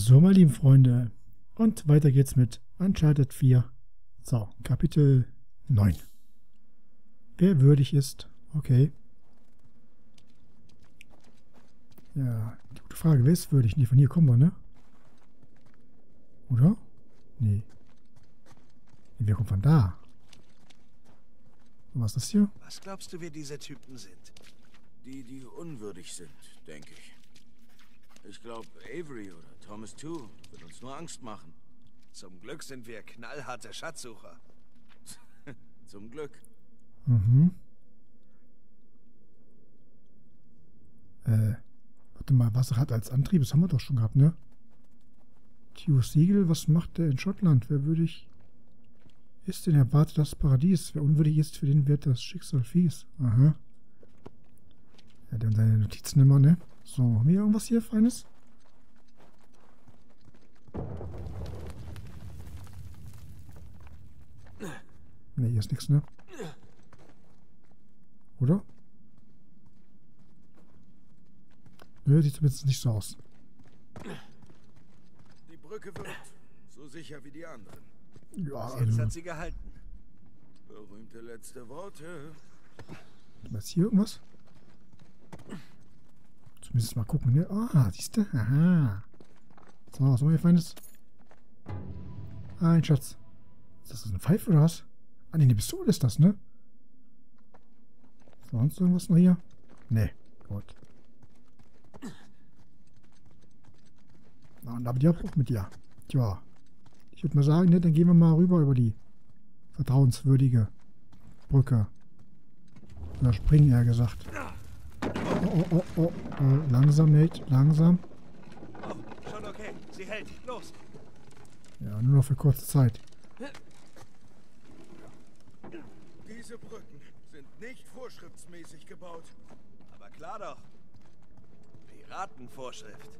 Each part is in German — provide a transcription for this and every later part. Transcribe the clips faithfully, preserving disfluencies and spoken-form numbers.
So, meine lieben Freunde, und weiter geht's mit Uncharted vier. So, Kapitel neun. Wer würdig ist, okay. Ja, die gute Frage, wer ist würdig? Nee, von hier kommen wir, ne? Oder? Nee. Nee, wir kommen von da. Und was ist das hier? Was glaubst du, wer diese Typen sind? Die, die unwürdig sind, denke ich. Ich glaube, Avery oder Thomas Tu wird uns nur Angst machen. Zum Glück sind wir knallharte Schatzsucher. Zum Glück. Mhm. Äh, warte mal, was hat als Antrieb? Das haben wir doch schon gehabt, ne? Tio Siegel, was macht der in Schottland? Wer würdig ist denn, erwartet das Paradies? Wer unwürdig ist, für den wird das Schicksal fies. Aha. Ja, dann seine Notizen immer, ne? So, haben wir irgendwas hier Feines? Ne, hier ist nichts, ne? Oder? Nö, sieht zumindest nicht so aus. Die Brücke wird so sicher wie die anderen. Ja, jetzt also hat sie gehalten. Berühmte letzte Worte. Was hier irgendwas? Zumindest mal gucken, ne? Ah, siehst du? Aha. So, was haben wir hier Feines? Ah, ein Schatz. Ist das eine Pfeife oder was? Ah, ne, eine Pistole ist das, ne? Sonst irgendwas noch hier? Ne, gut. Na, und da bin ich auch mit dir. Tja. Ich würde mal sagen, ne, dann gehen wir mal rüber über die vertrauenswürdige Brücke. Oder springen, eher gesagt. Oh, oh, oh, oh, langsam, Nate, langsam. Oh, schon okay. Sie hält. Los. Ja, nur noch für kurze Zeit. Diese Brücken sind nicht vorschriftsmäßig gebaut. Aber klar doch. Piratenvorschrift.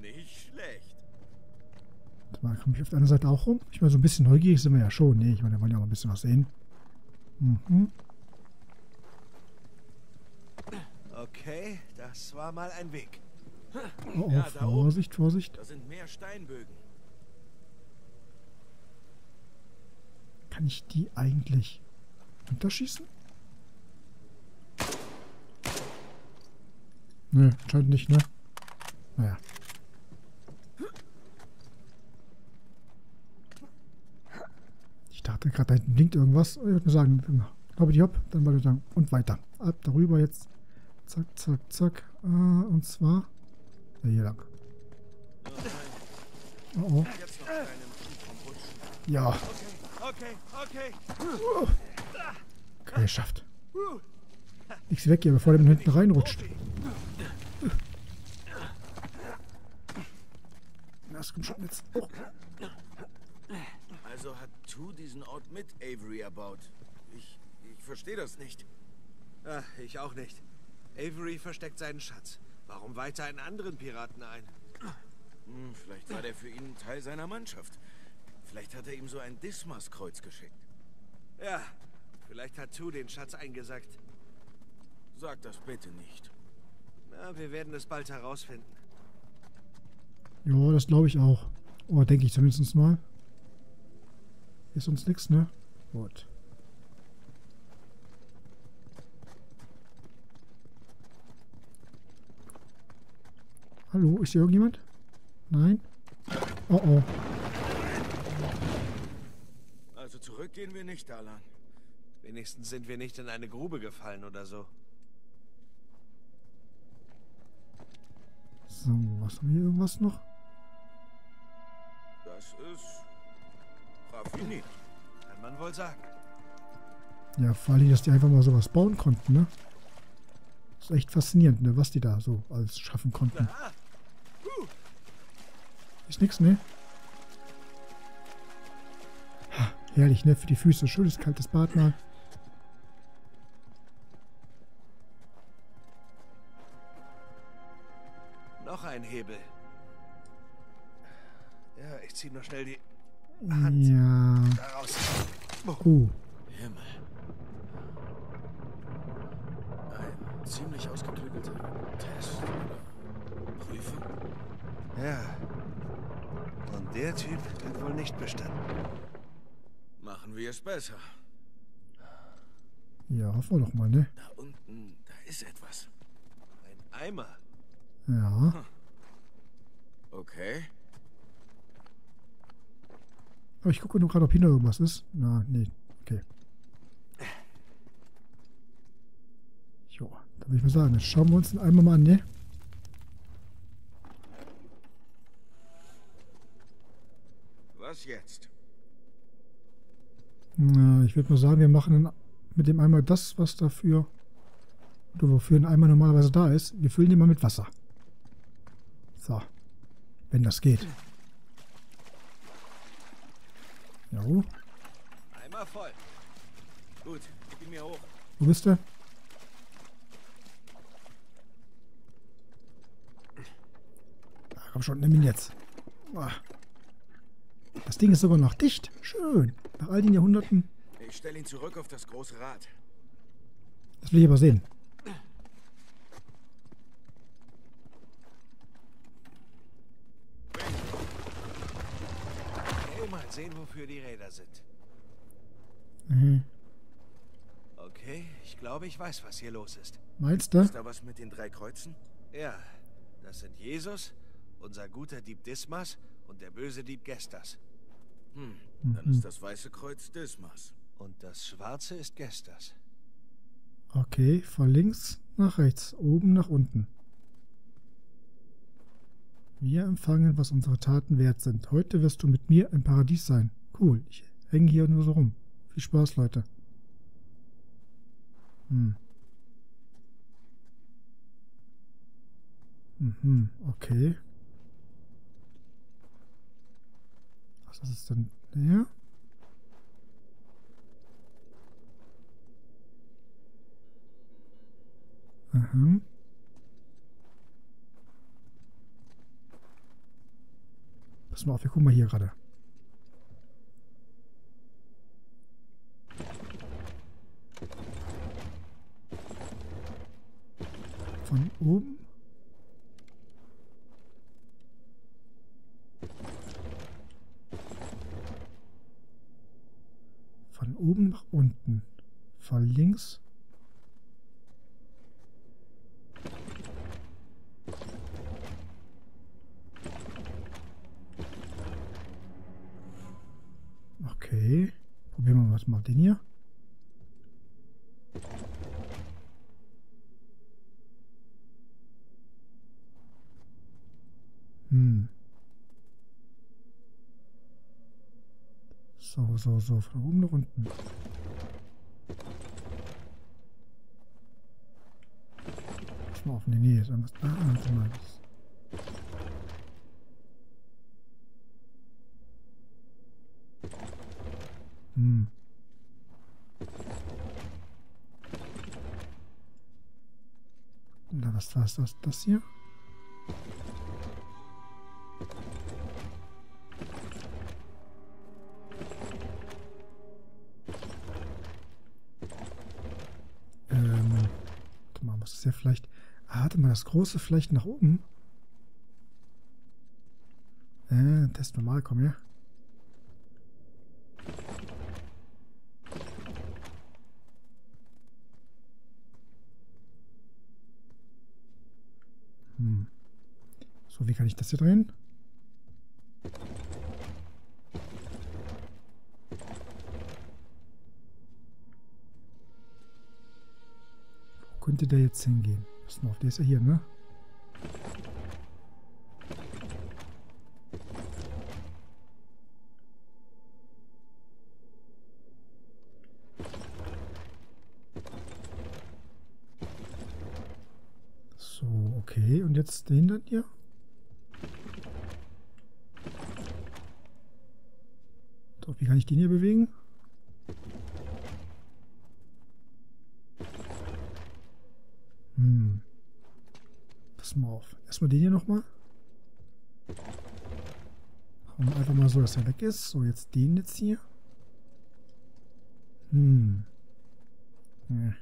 Nicht schlecht. Mal, komme ich auf der anderen Seite auch rum? Ich meine, so ein bisschen neugierig sind wir ja schon. Nee, ich meine, wir wollen ja auch ein bisschen was sehen. Mhm. Okay, das war mal ein Weg. Oh, oh, ja, Vorsicht, da Vorsicht. Da sind mehr Steinbögen. Kann ich die eigentlich unterschießen? Nö, nee, scheint nicht, ne? Naja. Ich dachte gerade, da hinten blinkt irgendwas. Ich würde mir sagen, glaube ich, hopp, dann wollte ich sagen, und weiter. Ab darüber jetzt. Zack, zack, zack. Äh, und zwar ja, hier lang. Oh, oh. Ja. Okay, okay, okay. Uh. Okay, geschafft. Nichts weg hier, bevor der hinten reinrutscht. Das kommt schon jetzt. Oh. Also hat Tu diesen Ort mit Avery erbaut. Ich, ich verstehe das nicht. Ach, ich auch nicht. Avery versteckt seinen Schatz. Warum weiht er einen anderen Piraten ein? Hm, vielleicht war der für ihn Teil seiner Mannschaft. Vielleicht hat er ihm so ein Dismas-Kreuz geschickt. Ja, vielleicht hat Tu den Schatz eingesackt. Sag das bitte nicht. Na, wir werden es bald herausfinden. Ja, das glaube ich auch. Oder denke ich zumindest mal. Ist uns nichts, ne? Gut. Hallo, ist hier irgendjemand? Nein? Oh oh. Also zurück gehen wir nicht da lang. Wenigstens sind wir nicht in eine Grube gefallen oder so. So, was haben wir hier irgendwas noch? Das ist raffiniert. Kann man wohl sagen. Ja, vor allem, dass die einfach mal sowas bauen konnten, ne? Das ist echt faszinierend, ne? Was die da so alles schaffen konnten. Aha. Ist nix, ne? Ha, herrlich, ne? Für die Füße. Schönes kaltes Bad mal. Noch ein Hebel. Ja, ich zieh noch schnell die Hand ja. da raus. Oh. Uh. Himmel. Ein ziemlich ausgeklügelter Test. Prüfung. Ja. Und der Typ hat wohl nicht bestanden. Machen wir es besser. Ja, hoffen wir doch mal, ne? Da unten, da ist etwas. Ein Eimer. Ja. Hm. Okay. Aber ich gucke nur gerade, ob hier noch irgendwas ist. Na, nee. Okay. Jo, da würde ich mal sagen, jetzt schauen wir uns den Eimer mal an, ne? Was jetzt? Na, ich würde mal sagen, wir machen mit dem Eimer das, was dafür, oder wofür ein Eimer normalerweise da ist. Wir füllen den mal mit Wasser. So. Wenn das geht. Ja. Eimer voll. Gut, gib ihn mir hoch. Wo bist du? Ach, komm schon, nimm ihn jetzt. Das Ding ist sogar noch dicht. Schön. Nach all den Jahrhunderten. Ich stelle ihn zurück auf das große Rad. Das will ich aber sehen. Mal sehen, wofür die Räder sind. Mhm. Okay, ich glaube, ich weiß, was hier los ist. Meinst du? Ist da was mit den drei Kreuzen? Ja, das sind Jesus, unser guter Dieb Dismas und der böse Dieb Gestas. Hm, mhm. Dann ist das weiße Kreuz Dismas. Und das schwarze ist Gestas. Okay, von links nach rechts, oben nach unten. Wir empfangen, was unsere Taten wert sind. Heute wirst du mit mir im Paradies sein. Cool, ich hänge hier nur so rum. Viel Spaß, Leute. Hm. Mhm, okay. Was ist es denn? Ja. Mhm. Pass mal auf, wir gucken mal hier gerade. Von oben. Von oben nach unten. Von links. Okay, probieren wir mal, was macht den hier? Hm. So, so, so, von oben nach unten. Pass mal auf, nee, nee, ist irgendwas da, was du meinst. Hm. Na, was war das, das hier? Ähm, warte mal, was ist ja vielleicht... Ah, hatte man das große vielleicht nach oben? Äh, testen wir mal, komm her. So, wie kann ich das hier drehen? Wo könnte der jetzt hingehen? Pass mal auf, der ist ja hier, ne? So, okay. Und jetzt den dann hier? Wie kann ich den hier bewegen? Hm. Pass mal auf. Erstmal den hier nochmal. Und einfach mal so, dass er weg ist. So, jetzt den jetzt hier. Hm. Hm.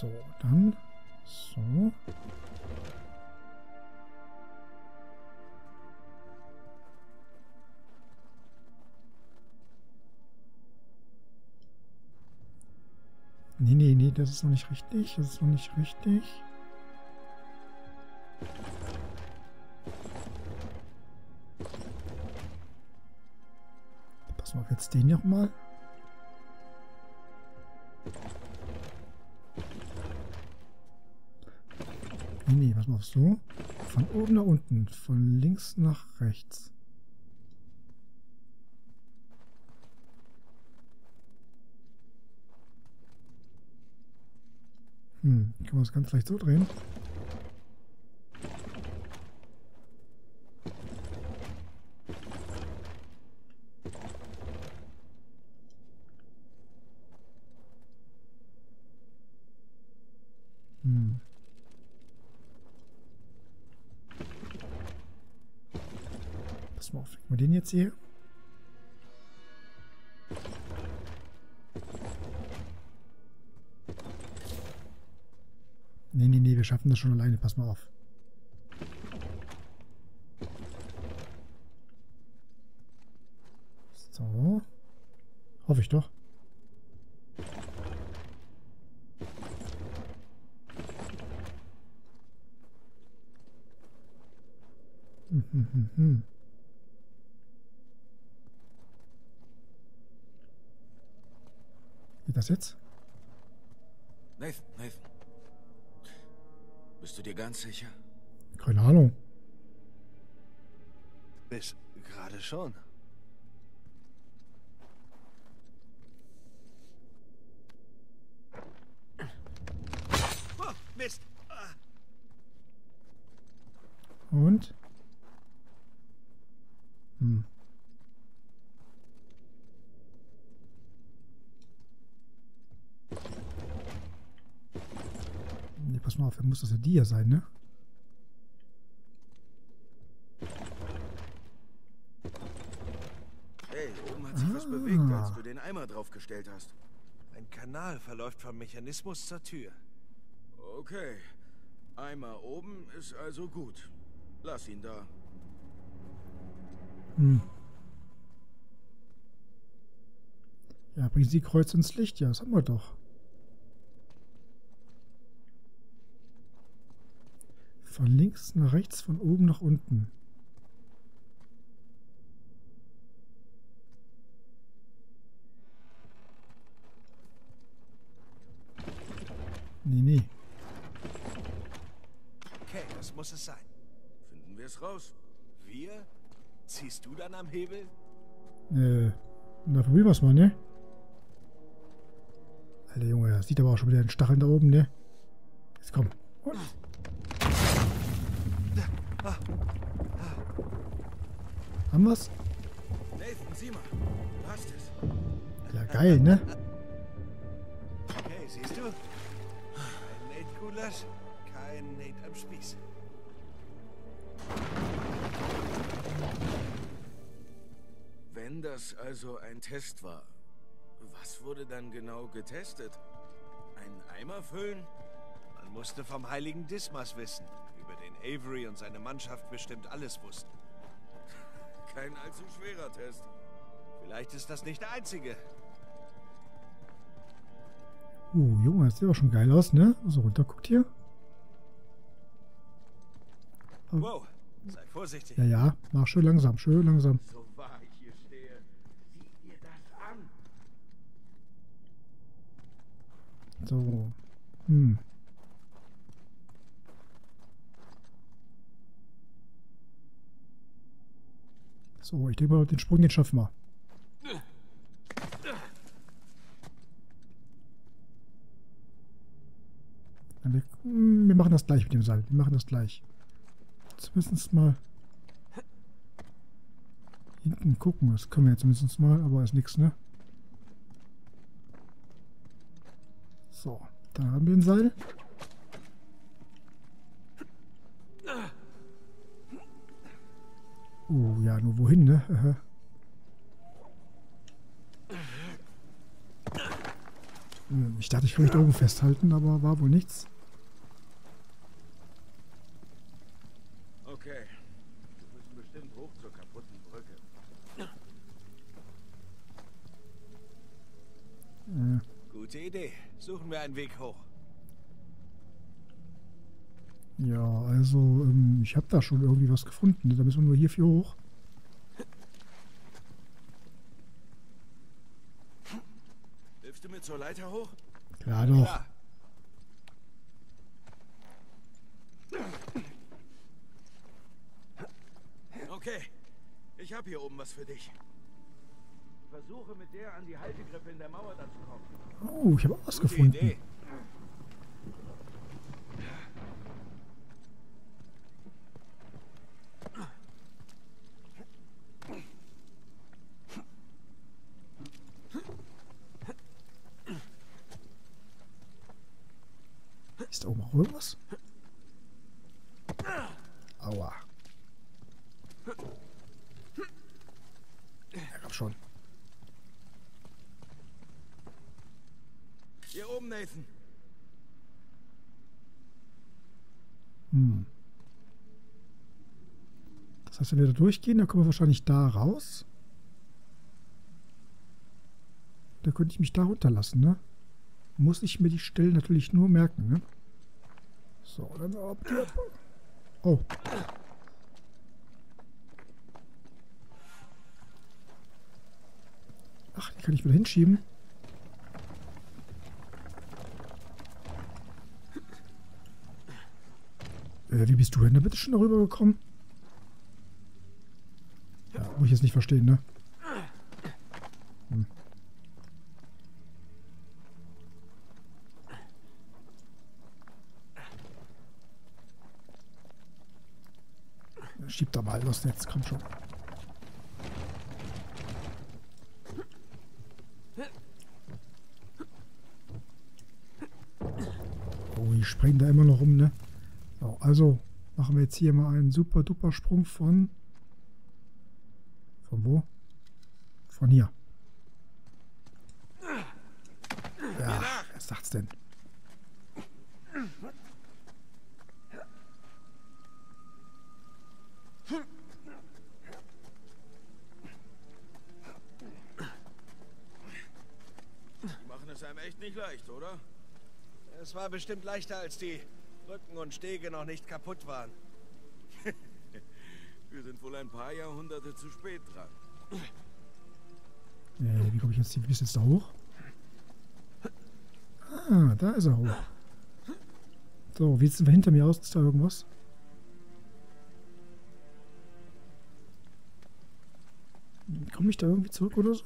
So, dann. So. Nee, nee, nee, das ist noch nicht richtig. Das ist noch nicht richtig. Pass mal auf, jetzt den noch mal. Nee, nee, pass mal auf, so. Von oben nach unten, von links nach rechts. Hm, kann man das ganz leicht so drehen. Hm. Pass mal auf, legen wir den jetzt hier. Nee, nee, nee, wir schaffen das schon alleine. Pass mal auf. So. Hoffe ich doch. Hm, hm, hm, hm. Geht das jetzt? Nathan, Nathan. Bist du dir ganz sicher? Keine Ahnung. Bis gerade schon. Oh, Mist. Und? Hm. Pass mal auf, dann muss das ja die hier sein, ne? Hey, oben hat sich ah. was bewegt, als du den Eimer draufgestellt hast. Ein Kanal verläuft vom Mechanismus zur Tür. Okay. Eimer oben ist also gut. Lass ihn da. Hm. Ja, bring sie Kreuz ins Licht. Ja, das haben wir doch. Von links nach rechts, von oben nach unten. Nee, nee. Okay, das muss es sein. Finden wir es raus. Wir? Ziehst du dann am Hebel? Äh, na, probieren wir es mal, ne? Alter Junge, das sieht aber auch schon wieder den Stacheln da oben, ne? Jetzt komm. Und... Haben wir's? Nathan, sieh mal. Du hast es. Ja, geil, ne? Okay, siehst du? Kein Nate-Gulasch, kein Nate am Spieß. Wenn das also ein Test war, was wurde dann genau getestet? Einen Eimer füllen? Man musste vom heiligen Dismas wissen, über den Avery und seine Mannschaft bestimmt alles wussten. Kein allzu schwerer Test. Vielleicht ist das nicht der einzige. Uh, Junge, das sieht aber schon geil aus, ne? So runter guckt hier. Aber wow, sei vorsichtig. Ja, ja, mach schön langsam, schön langsam. So wahr ich hier stehe, sieht ihr das an? So. Hm. So, ich denke mal, den Sprung, den schaffen wir. Wir, wir machen das gleich mit dem Seil. Wir machen das gleich. Zumindest mal hinten gucken. Das können wir jetzt zumindest mal, aber ist nichts, ne? So, da haben wir den Seil. Oh ja, nur wohin, ne? Aha. Ich Ich dachte, ich würde mich da oben festhalten, aber war wohl nichts. Okay. Wir müssen bestimmt hoch zur kaputten Brücke. Ja. Gute Idee. Suchen wir einen Weg hoch. Ja, also, ähm, ich habe da schon irgendwie was gefunden. Da müssen wir nur hierfür hoch. Hilfst du mir zur Leiter hoch? Klar doch. Ja. Okay, ich habe hier oben was für dich. Versuche mit der an die Haltegrippe in der Mauer dann zu kommen. Oh, ich habe auch was gefunden. Gute Idee. Ist da oben auch irgendwas? Aua. Ja, komm schon. Hier oben, Nathan. Hm. Das heißt, wenn wir da durchgehen, dann kommen wir wahrscheinlich da raus. Da könnte ich mich da runterlassen, ne? Muss ich mir die Stellen natürlich nur merken, ne? So, dann ab. Oh. Ach, die kann ich wieder hinschieben. Äh, wie bist du denn da bitte schon darüber gekommen? Ja, muss ich jetzt nicht verstehen, ne? Hm. Schieb da mal das Netz, komm schon. Oh, die springen da immer noch rum, ne? So, also machen wir jetzt hier mal einen super duper Sprung von. Von wo? Von hier. Ja, was sagt's denn? Nicht leicht, oder? Es war bestimmt leichter, als die Brücken und Stege noch nicht kaputt waren. Wir sind wohl ein paar Jahrhunderte zu spät dran. Äh, wie komme ich jetzt hier? Wie ist jetzt da hoch? Ah, da ist er hoch. So, wie sieht es hinter mir aus? Ist da irgendwas? Komme ich da irgendwie zurück oder so?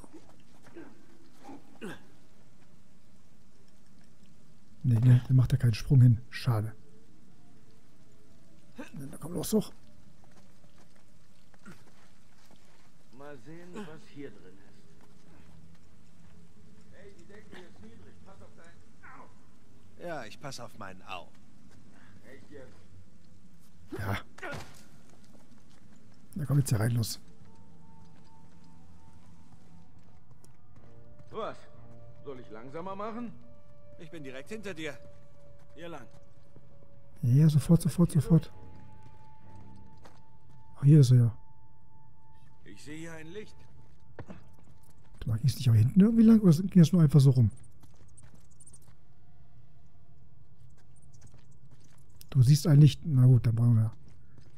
Nee, nee, der macht da keinen Sprung hin. Schade. Da kommt los, doch. Mal sehen, was hier drin ist. Hey, die Decke ist niedrig. Pass auf deinen Au. Ja, ich passe auf meinen Au. Echt jetzt? Ja. Da kommt jetzt hier rein, los. Was? Soll ich langsamer machen? Ich bin direkt hinter dir. Hier lang. Ja, sofort, sofort, sofort. Ach, hier ist er ja. Ich sehe hier ein Licht. Klar, ging es nicht auch hinten irgendwie lang oder ging es nur einfach so rum? Du siehst ein Licht. Na gut, dann brauchen wir.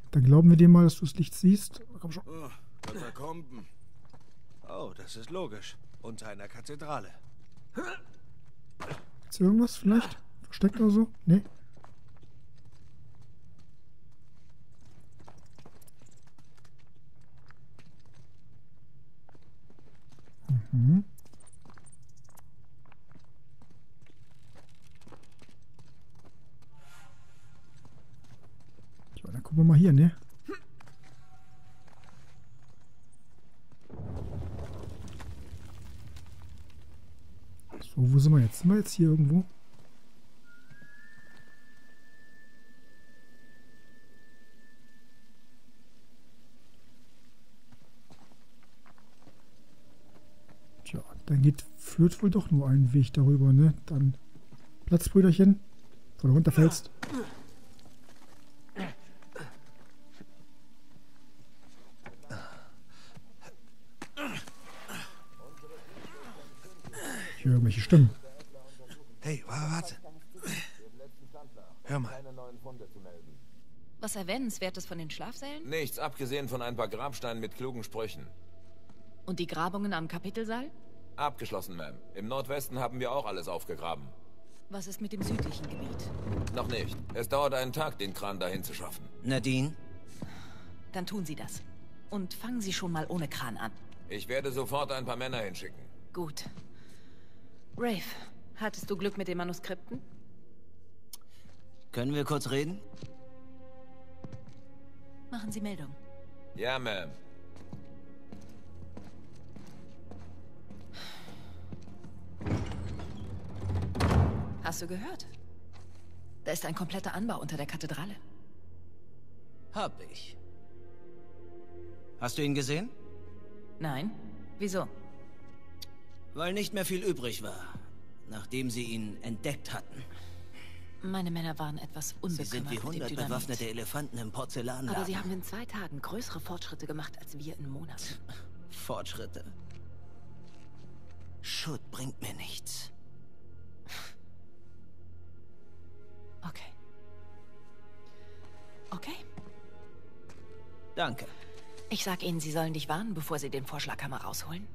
Dann glauben wir dir mal, dass du das Licht siehst. Komm schon. Oh, Katakomben. Oh, das ist logisch. Unter einer Kathedrale. Ist irgendwas vielleicht? Versteckt oder so? Nee. Mhm. So, dann gucken wir mal hier, ne? So, wo sind wir jetzt? Sind wir jetzt hier irgendwo? Tja, dann geht, führt wohl doch nur ein Weg darüber, ne? Dann Platz, Brüderchen, wo du runterfällst. Ich höre irgendwelche Stimmen. Hey, warte. Hör mal. Was Erwähnenswertes von den Schlafsälen? Nichts, abgesehen von ein paar Grabsteinen mit klugen Sprüchen. Und die Grabungen am Kapitelsaal? Abgeschlossen, Ma'am. Im Nordwesten haben wir auch alles aufgegraben. Was ist mit dem südlichen Gebiet? Noch nicht. Es dauert einen Tag, den Kran dahin zu schaffen. Nadine? Dann tun Sie das. Und fangen Sie schon mal ohne Kran an. Ich werde sofort ein paar Männer hinschicken. Gut. Rafe, hattest du Glück mit den Manuskripten? Können wir kurz reden? Machen Sie Meldung. Ja, Ma'am. Hast du gehört? Da ist ein kompletter Anbau unter der Kathedrale. Hab ich. Hast du ihn gesehen? Nein. Wieso? Weil nicht mehr viel übrig war, nachdem sie ihn entdeckt hatten. Meine Männer waren etwas unbekümmert. Sie sind wie hundert bewaffnete Elefanten im Porzellanladen. Aber sie haben in zwei Tagen größere Fortschritte gemacht, als wir in Monaten. Fortschritte? Schutt bringt mir nichts. Okay. Okay. Danke. Ich sag ihnen, sie sollen dich warnen, bevor sie den Vorschlaghammer rausholen.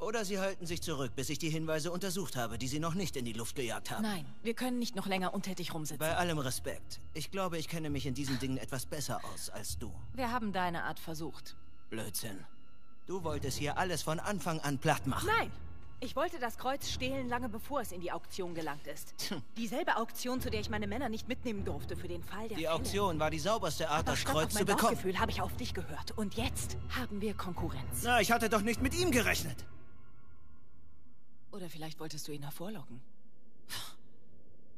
Oder sie halten sich zurück, bis ich die Hinweise untersucht habe, die sie noch nicht in die Luft gejagt haben. Nein, wir können nicht noch länger untätig rumsitzen. Bei allem Respekt. Ich glaube, ich kenne mich in diesen Dingen etwas besser aus als du. Wir haben deine Art versucht. Blödsinn. Du wolltest hier alles von Anfang an platt machen. Nein! Ich wollte das Kreuz stehlen, lange bevor es in die Auktion gelangt ist. Dieselbe Auktion, zu der ich meine Männer nicht mitnehmen durfte, für den Fall der Die Fälle. Auktion war die sauberste Art, das Kreuz zu bekommen. Aber Bauchgefühl habe ich auf dich gehört. Und jetzt haben wir Konkurrenz. Na, ich hatte doch nicht mit ihm gerechnet. Oder vielleicht wolltest du ihn hervorlocken.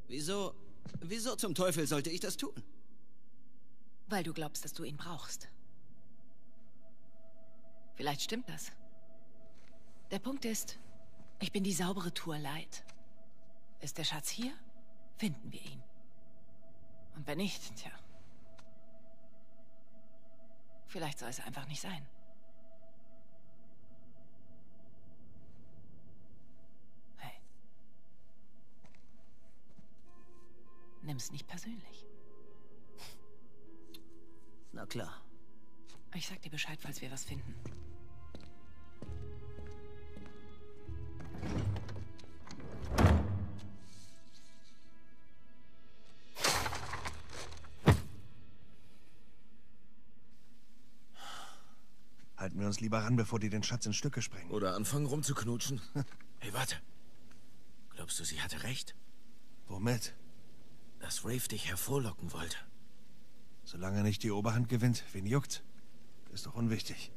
Wieso, wieso zum Teufel sollte ich das tun? Weil du glaubst, dass du ihn brauchst. Vielleicht stimmt das. Der Punkt ist... Ich bin die saubere Tour leid. Ist der Schatz hier, finden wir ihn. Und wenn nicht, tja. Vielleicht soll es einfach nicht sein. Hey. Nimm's nicht persönlich. Na klar. Ich sag dir Bescheid, falls wir was finden. Halten wir uns lieber ran, bevor die den Schatz in Stücke sprengen. Oder anfangen rumzuknutschen. Hey, warte. Glaubst du, sie hatte recht? Womit? Dass Rafe dich hervorlocken wollte. Solange er nicht die Oberhand gewinnt, wen juckt's? Ist doch unwichtig.